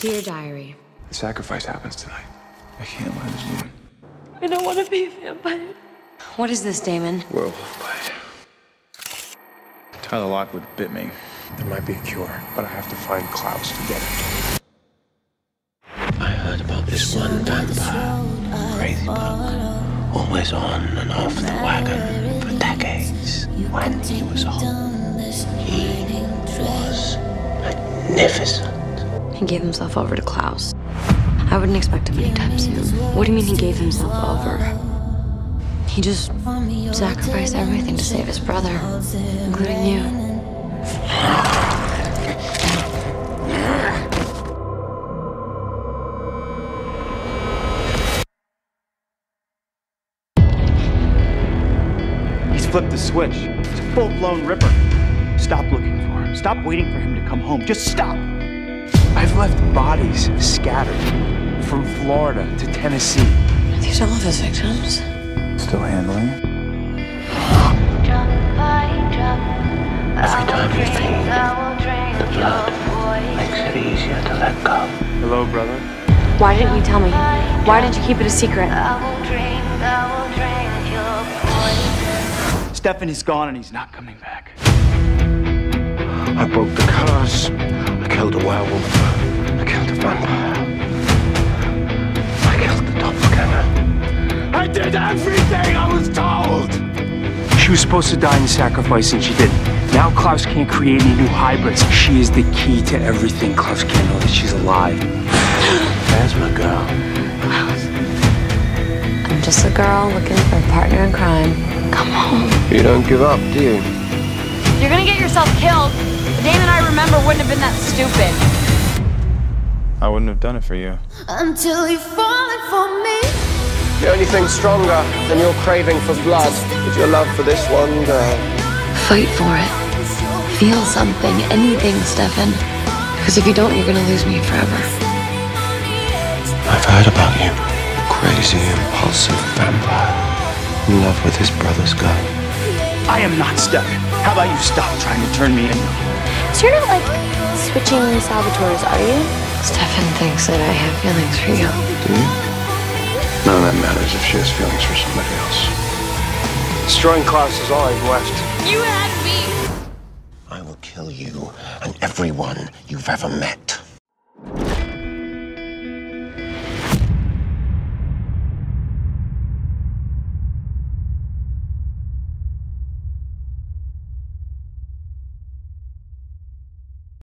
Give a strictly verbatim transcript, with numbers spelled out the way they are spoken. Dear Diary. The sacrifice happens tonight. I can't let this woman. I don't want to be a vampire. What is this, Damon? Werewolf bite. Tyler Lockwood bit me. There might be a cure, but I have to find Klaus to get it. I heard about this one vampire. Crazy bug. Always on and off the wagon for decades. When he was on, he was magnificent. He gave himself over to Klaus. I wouldn't expect him anytime soon. What do you mean he gave himself over? He just sacrificed everything to save his brother, including you. He's flipped the switch. It's a full-blown ripper. Stop looking for him. Stop waiting for him to come home. Just stop. I've left bodies scattered from Florida to Tennessee. Are these all of his victims? Still handling it. Every time you think, the blood makes it easier to let go. Hello, brother. Why didn't you tell me? Why did you keep it a secret? Stefan is gone and he's not coming back. I broke the curse. I killed a werewolf. I killed a vampire. I killed the doppelganger. I did everything I was told! She was supposed to die in sacrifice and she didn't. Now Klaus can't create any new hybrids. She is the key to everything. Klaus can't know that she's alive. There's my girl. Klaus. I'm just a girl looking for a partner in crime. Come home. You don't give up, do you? You're gonna get yourself killed. Damon, I remember, wouldn't have been that stupid. I wouldn't have done it for you. Until you're falling for me. The only thing stronger than your craving for blood is your love for this one girl. Fight for it. Feel something, anything, Stefan. Because if you don't, you're gonna lose me forever. I've heard about you. Crazy, impulsive vampire. In love with his brother's girl. I am not Stefan. How about you stop trying to turn me in? So you're not, like, switching Salvatore's, are you? Stefan thinks that I have feelings for you. Do you? None of that matters if she has feelings for somebody else. Destroying Klaus is all I've left. You had me! I will kill you and everyone you've ever met.